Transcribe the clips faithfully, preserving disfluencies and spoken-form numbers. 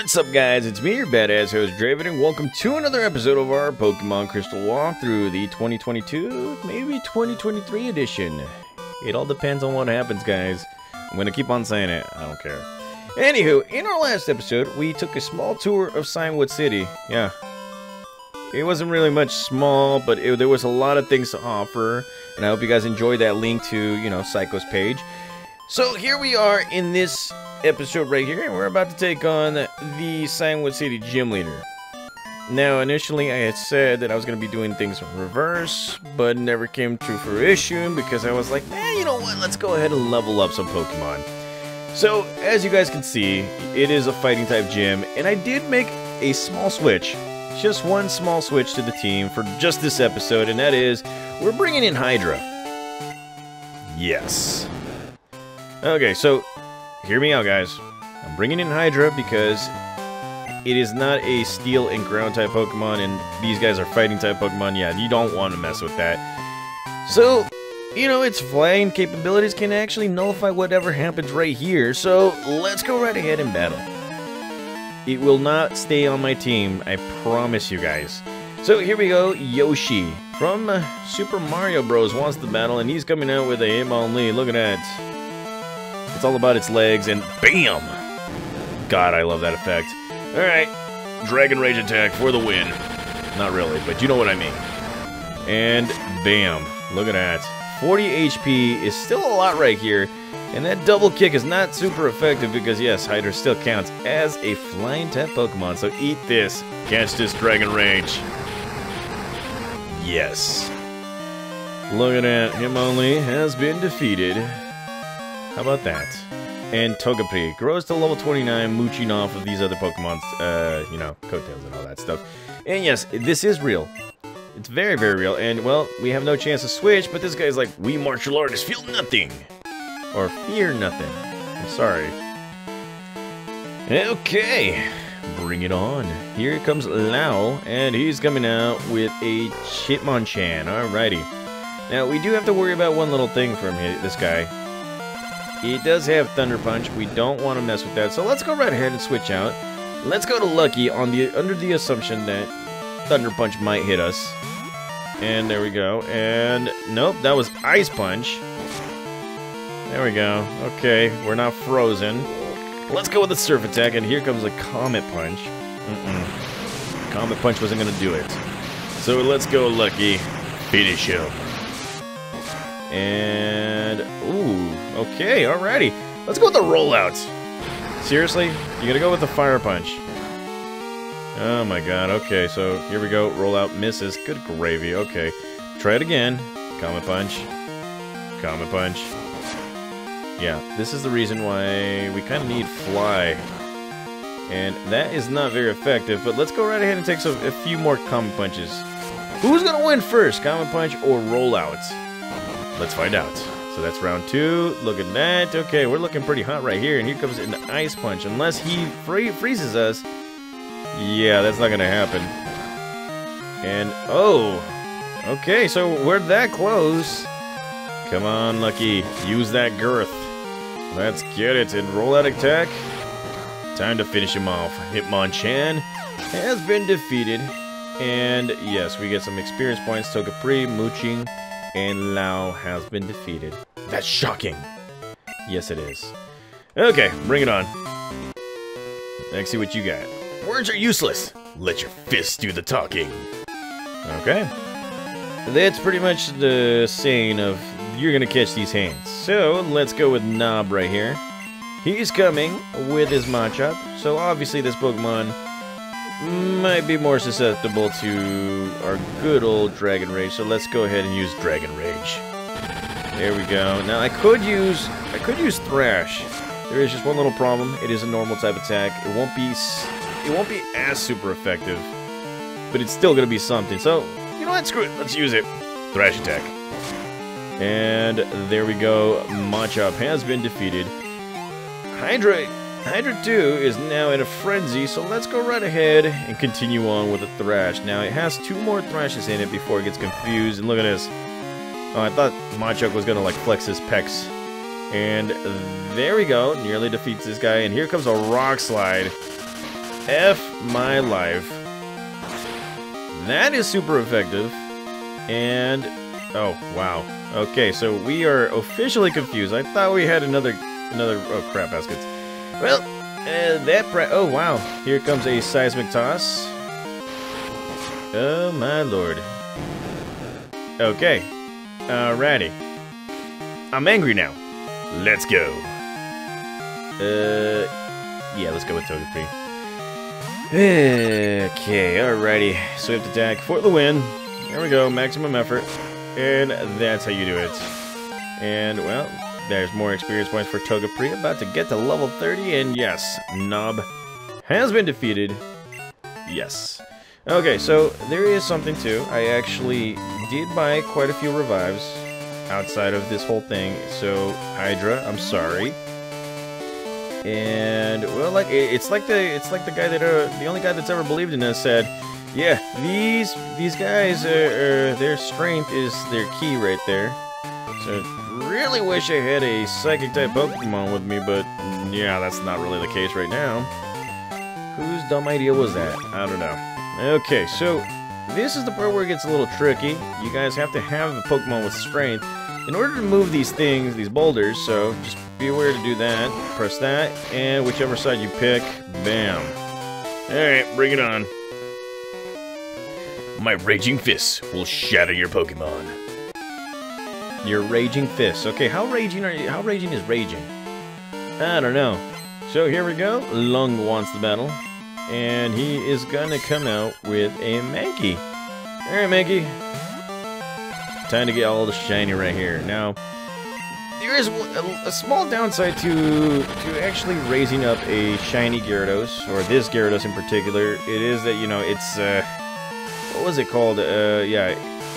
What's up, guys? It's me, your badass host, Draven, and welcome to another episode of our Pokemon Crystal Walkthrough, the twenty twenty-two, maybe twenty twenty-three edition. It all depends on what happens, guys. I'm gonna keep on saying it. I don't care. Anywho, in our last episode, we took a small tour of Sandwood City. Yeah. It wasn't really much small, but it, there was a lot of things to offer, and I hope you guys enjoyed that link to, you know, Psycho's page. So here we are in this episode right here, and we're about to take on the Signwood City Gym Leader. Now, initially I had said that I was going to be doing things in reverse, but never came to fruition because I was like, man, eh, you know what, let's go ahead and level up some Pokemon. So, as you guys can see, it is a fighting type gym, and I did make a small switch. Just one small switch to the team for just this episode, and that is, we're bringing in Hydra. Yes. Okay, so, hear me out, guys. I'm bringing in Hydra because it is not a steel and ground type Pokemon, and these guys are fighting type Pokemon. Yeah, you don't want to mess with that. So, you know, its flying capabilities can actually nullify whatever happens right here, so let's go right ahead and battle. It will not stay on my team, I promise you guys. So here we go, Yoshi from uh, Super Mario Bros wants the battle, and he's coming out with a Hitmonlee. Look at that. It's all about its legs, and bam! God, I love that effect. Alright, Dragon Rage attack for the win. Not really, but you know what I mean. And bam, look at that. forty H P is still a lot right here. And that double kick is not super effective because, yes, Hydra still counts as a flying type Pokemon. So eat this. Catch this, Dragon Rage. Yes. Look at that. Hitmonlee has been defeated. How about that? And Togepi grows to level twenty-nine, mooching off of these other Pokemon's, uh, you know, coattails and all that stuff. And, yes, this is real. It's very, very real. And, well, we have no chance to switch, but this guy's like, we martial artists feel nothing. Or fear nothing. I'm sorry. Okay. Bring it on. Here comes Lau, and he's coming out with a Chipmon-chan. Alrighty. Now, we do have to worry about one little thing from this guy. He does have Thunder Punch. We don't want to mess with that. So let's go right ahead and switch out. Let's go to Lucky on the under the assumption that Thunder Punch might hit us. And there we go. And nope, that was Ice Punch. There we go. Okay, we're not frozen. Let's go with a Surf attack, and here comes a Comet Punch. Mm-mm. Comet Punch wasn't going to do it. So let's go, Lucky. Finish him. And... ooh, okay, alrighty. Let's go with the Rollout. Seriously? You're going to go with the Fire Punch. Oh my god, okay, so here we go. Rollout misses. Good gravy, okay. Try it again. Comet Punch. Comet Punch. Yeah, this is the reason why we kind of need Fly. And that is not very effective, but let's go right ahead and take some, a few more Comet Punches. Who's going to win first, Comet Punch or Rollout? Let's find out. So that's round two. Look at that. Okay, we're looking pretty hot right here, and here comes an Ice Punch. Unless he free freezes us. Yeah, that's not going to happen. And, oh. Okay, so we're that close. Come on, Lucky. Use that girth. Let's get it, and Rollout attack. Time to finish him off. Hitmonchan has been defeated. And yes, we get some experience points. Togepi, mooching, and Lau has been defeated. That's shocking. Yes, it is. Okay, bring it on. Let's see what you got. Words are useless. Let your fists do the talking. Okay. That's pretty much the saying of... you're gonna catch these hands. So let's go with Knob right here. He's coming with his Machop. So obviously this Pokemon might be more susceptible to our good old Dragon Rage. So let's go ahead and use Dragon Rage. There we go. Now I could use I could use Thrash. There is just one little problem. It is a normal type attack. It won't be it won't be as super effective, but it's still gonna be something. So you know what? Screw it. Let's use it. Thrash attack. And there we go, Machop has been defeated. Hydra, Hydra two is now in a frenzy, so let's go right ahead and continue on with a Thrash. Now it has two more Thrashes in it before it gets confused, and look at this. Oh, I thought Machop was gonna like flex his pecs. And there we go, nearly defeats this guy, and here comes a Rock Slide. F my life. That is super effective. And... oh, wow. Okay, so we are officially confused. I thought we had another... another... oh, crap baskets. Well, uh, that... Pra oh, wow. Here comes a seismic toss. Oh, my lord. Okay. Alrighty. I'm angry now. Let's go. Uh... Yeah, let's go with Togepi. Okay, alrighty. Swift attack for the win. There we go, maximum effort. And that's how you do it. And, well, there's more experience points for Togepi. About to get to level thirty, and yes, Knob has been defeated. Yes. Okay, so there is something, too. I actually did buy quite a few revives outside of this whole thing. So, Hydra, I'm sorry. And, well, like it's like the it's like the guy that uh, the only guy that's ever believed in us said, yeah, these these guys are, are their strength is their key right there. So really wish I had a psychic type Pokemon with me, but yeah, that's not really the case right now. Whose dumb idea was that? I don't know. Okay, so this is the part where it gets a little tricky. You guys have to have a Pokemon with strength in order to move these things, these boulders. So just be aware to do that. Press that, and whichever side you pick, bam. Alright, bring it on. My raging fists will shatter your Pokemon. Your raging fists. Okay, how raging are you? How raging is raging? I don't know. So here we go. Lung wants the battle. And he is gonna come out with a Mankey. Alright, Mankey. Time to get all the shiny right here. Now, there is a, a small downside to to actually raising up a shiny Gyarados, or this Gyarados in particular. It is that, you know, it's, uh, what was it called? Uh, yeah,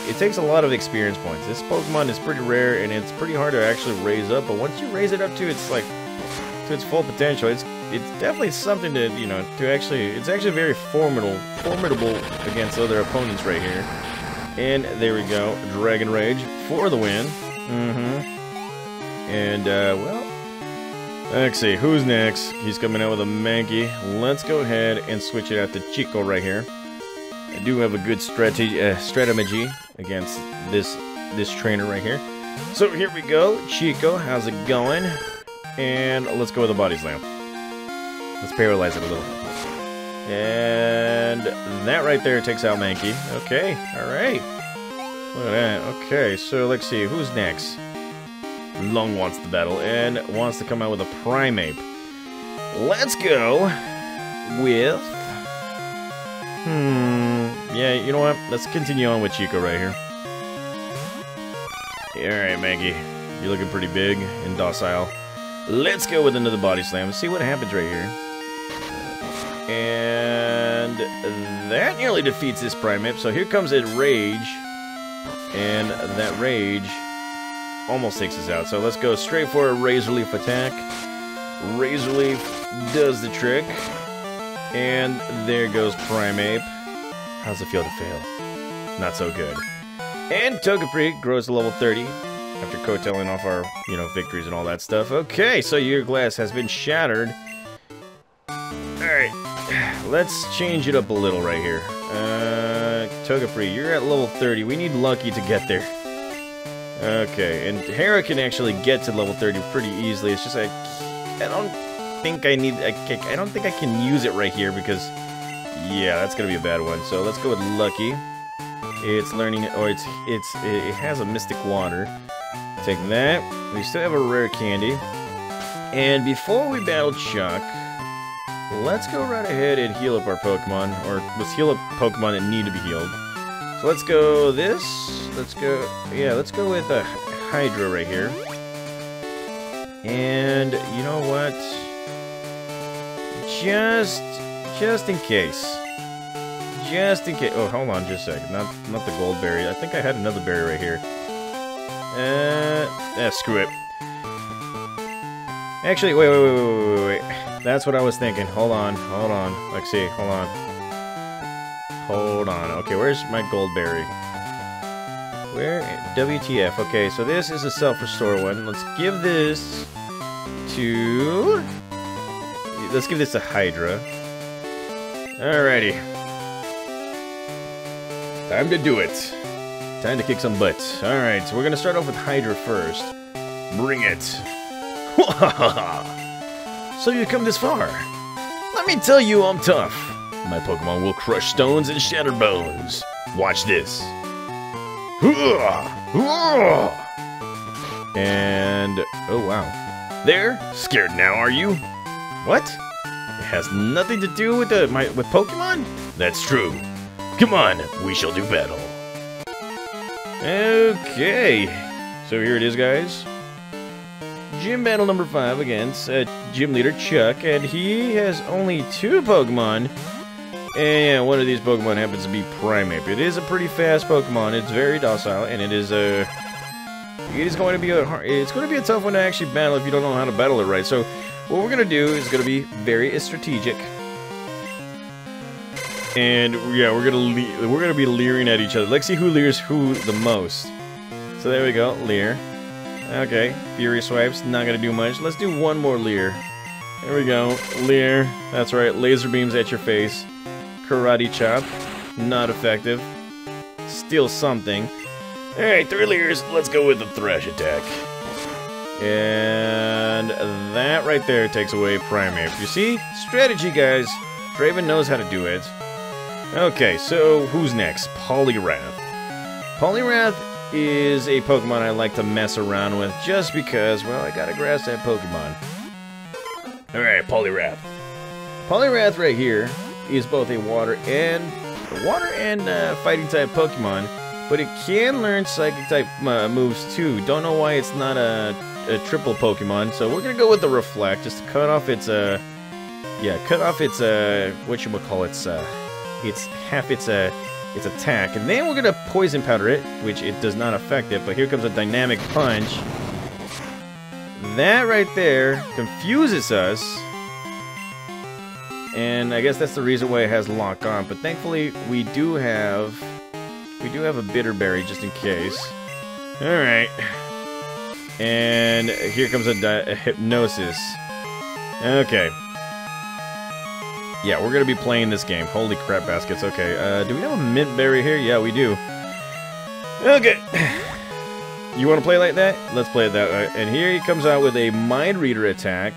it takes a lot of experience points. This Pokemon is pretty rare, and it's pretty hard to actually raise up, but once you raise it up to its, like, to its full potential, it's it's definitely something to, you know, to actually, it's actually very formidable, formidable against other opponents right here. And there we go, Dragon Rage for the win. Mm-hmm. And, uh, well, let's see, who's next? He's coming out with a Mankey. Let's go ahead and switch it out to Chico right here. I do have a good strategy, uh, strategy against this this trainer right here. So here we go. Chico, how's it going? And let's go with a Body Slam. Let's paralyze it a little. And that right there takes out Mankey. Okay, all right. Look at that. Okay, so let's see, who's next? Lung wants the battle and wants to come out with a Primeape. Let's go with... Hmm... yeah, you know what? Let's continue on with Chico right here. Alright, Mankey. You're looking pretty big and docile. Let's go with another Body Slam and see what happens right here. And... that nearly defeats this Primeape. So here comes a Rage. And that Rage... almost takes us out, so let's go straight for a Razor Leaf attack. Razor Leaf does the trick. And there goes Primeape. How's it feel to fail? Not so good. And Togepi grows to level thirty after coattailing off our, you know, victories and all that stuff. Okay, so your glass has been shattered. Alright, let's change it up a little right here. Uh, Togepi, you're at level thirty. We need Lucky to get there. Okay, and Hera can actually get to level thirty pretty easily. It's just I, I don't think I need. I, I don't think I can use it right here because, yeah, that's gonna be a bad one. So let's go with Lucky. It's learning, or it's it's it has a Mystic Water. Take that. We still have a rare candy. And before we battle Chuck, let's go right ahead and heal up our Pokemon, or let's heal up Pokemon that need to be healed. Let's go this, let's go, yeah, let's go with a Hydra right here. And, you know what, just, just in case, just in case, oh, hold on just a second, not, not the Gold Berry, I think I had another berry right here. Uh, eh, screw it. Actually, wait, wait, wait, wait, wait, wait, wait, that's what I was thinking, hold on, hold on, let's see, hold on. Hold on. Okay, where's my Gold Berry? Where? W T F. Okay, so this is a self-restore one. Let's give this to... let's give this to Hydra. Alrighty. Time to do it. Time to kick some butt. Alright, so we're gonna start off with Hydra first. Bring it. So you've come this far. Let me tell you, I'm tough. My Pokemon will crush stones and shatter bones. Watch this. And... oh, wow. There? Scared now, are you? What? It has nothing to do with the, my, with Pokemon? That's true. Come on, we shall do battle. Okay. So here it is, guys. Gym battle number five against uh, gym leader Chuck, and he has only two Pokemon. And one of these Pokemon happens to be Primeape. It is a pretty fast Pokemon. It's very docile, and it is a. It is going to be a. Hard, it's going to be a tough one to actually battle if you don't know how to battle it right. So, what we're going to do is going to be very strategic. And yeah, we're going to we're going to be leering at each other. Let's see who leers who the most. So there we go, Leer. Okay, Fury Swipes, not going to do much. Let's do one more Leer. There we go, Leer. That's right, laser beams at your face. Karate Chop, not effective. Steal something. Alright, three Leers, let's go with the Thrash attack. And that right there takes away Primeape. You see? Strategy, guys. Draven knows how to do it. Okay, so who's next? Poliwrath. Poliwrath is a Pokemon I like to mess around with just because, well, I gotta grasp that Pokemon. Alright, Poliwrath. Poliwrath right here is both a water and water and uh, fighting type Pokemon, but it can learn psychic type uh, moves too. Don't know why it's not a, a triple Pokemon, so we're gonna go with the Reflect just to cut off its uh yeah cut off its uh whatchamacallit its uh its half its uh its attack, and then we're gonna poison powder it, which it does not affect it. But here comes a Dynamic Punch. That right there confuses us. And I guess that's the reason why it has lock on, but thankfully we do have we do have a bitter berry just in case. All right, and here comes a, di a hypnosis. Okay, yeah, we're gonna be playing this game. Holy crap baskets! Okay, uh, do we have a mint berry here? Yeah, we do. Okay, you want to play like that? Let's play it that way. And here he comes out with a Mind Reader attack.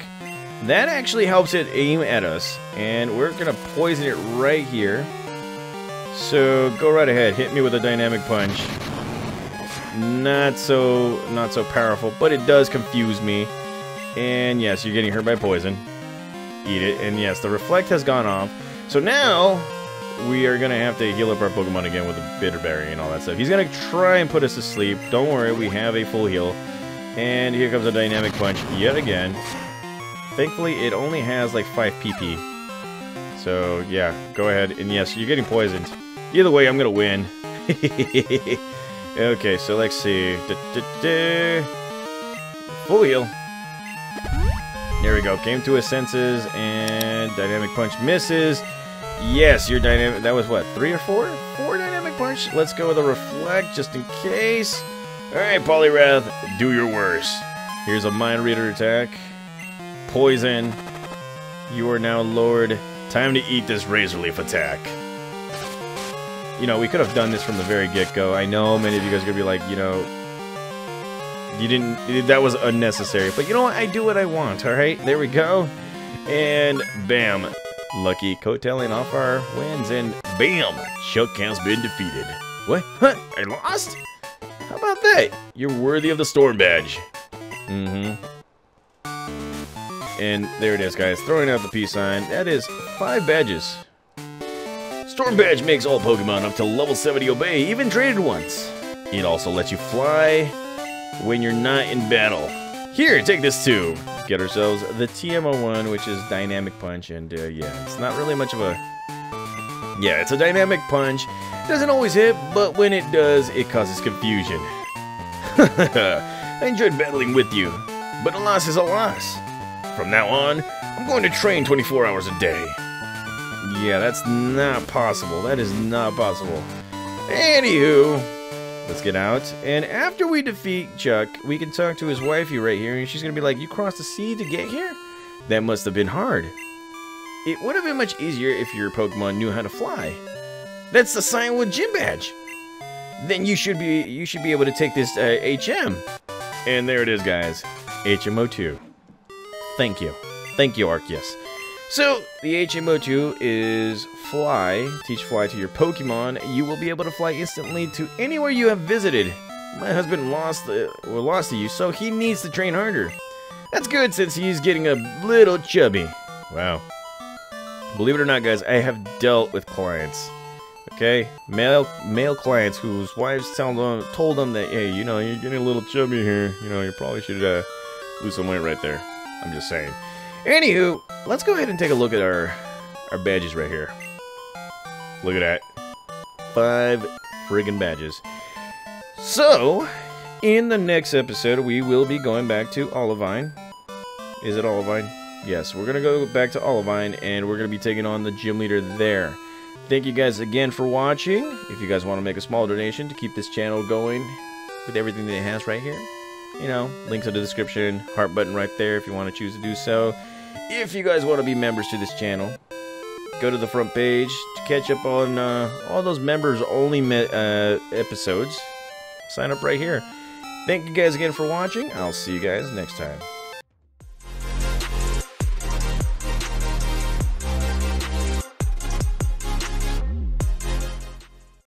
That actually helps it aim at us, and we're gonna poison it right here. So go right ahead, hit me with a Dynamic Punch. Not so, not so powerful, but it does confuse me. And yes, you're getting hurt by poison. Eat it, and yes, the Reflect has gone off. So now we are gonna have to heal up our Pokemon again with a bitter berry and all that stuff. He's gonna try and put us to sleep. Don't worry, we have a full heal. And here comes a Dynamic Punch yet again. Thankfully, it only has like five P P. So, yeah, go ahead. And yes, you're getting poisoned. Either way, I'm gonna win. Okay, so let's see. Da, da, da. Full heal. There we go. Came to his senses, and Dynamic Punch misses. Yes, your dynamic. That was what? Three or four? Four Dynamic Punch? Let's go with a Reflect just in case. Alright, Poliwrath, do your worst. Here's a Mind Reader attack. Poison. You are now lowered. Time to eat this Razor Leaf attack. You know, we could have done this from the very get-go. I know many of you guys are gonna be like, you know, you didn't, that was unnecessary. But you know what? I do what I want, alright? There we go. And bam. Lucky coattailing off our wins, and bam! Chuck has been defeated. What? Huh? I lost? How about that? You're worthy of the Storm Badge. Mm-hmm. And there it is, guys, throwing out the peace sign. That is five badges. Storm Badge makes all Pokemon up to level seventy obey, even traded once. It also lets you fly when you're not in battle. Here, take this too. Get ourselves the T M zero one, which is Dynamic Punch, and uh, yeah, it's not really much of a... Yeah, it's a Dynamic Punch. It doesn't always hit, but when it does, it causes confusion. I enjoyed battling with you, but a loss is a loss. From now on, I'm going to train twenty-four hours a day. Yeah, that's not possible. That is not possible. Anywho, let's get out. And after we defeat Chuck, we can talk to his wifey right here, and she's going to be like, you crossed the sea to get here? That must have been hard. It would have been much easier if your Pokemon knew how to fly. That's the Signwood Gym Badge. Then you should be you should be able to take this uh, H M. And there it is, guys. H M zero two. Thank you. Thank you, Arceus. So, the H M zero two is fly. Teach fly to your Pokemon. You will be able to fly instantly to anywhere you have visited. My husband lost the, or lost to you, so he needs to train harder. That's good since he's getting a little chubby. Wow. Believe it or not, guys, I have dealt with clients. Okay? Male male clients whose wives told them, told them that, hey, you know, you're getting a little chubby here. You know, you probably should uh, lose some weight right there. I'm just saying. Anywho, let's go ahead and take a look at our our badges right here. Look at that. Five friggin' badges. So, in the next episode, we will be going back to Olivine. Is it Olivine? Yes, we're going to go back to Olivine, and we're going to be taking on the gym leader there. Thank you guys again for watching. If you guys want to make a small donation to keep this channel going with everything that it has right here, you know, links in the description, heart button right there if you want to choose to do so. If you guys want to be members to this channel, go to the front page to catch up on uh, all those members-only me uh, episodes. Sign up right here. Thank you guys again for watching. I'll see you guys next time.